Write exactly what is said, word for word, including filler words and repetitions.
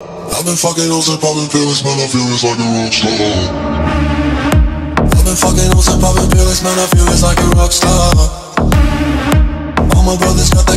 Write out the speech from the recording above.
I've been fucking hoes and poppin' pills, man, I feel it's like a rockstar. I've been fucking hoes and poppin' pills, man, I feel it's like a rockstar. All my brothers got